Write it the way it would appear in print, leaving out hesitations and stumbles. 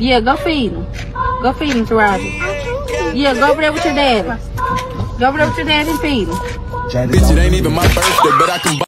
Yeah, go feed him. Go feed him, Taraji. Yeah, go over there with your daddy. Go over there with your daddy and feed him. Bitch, it ain't even my birthday, but I can buy